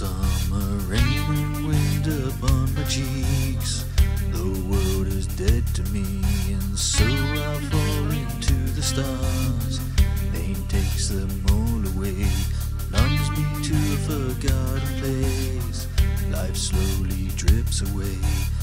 Summer rain wind upon my cheeks. The world is dead to me, and so I fall into the stars. Pain takes them all away, numbs me to a forgotten place. Life slowly drips away.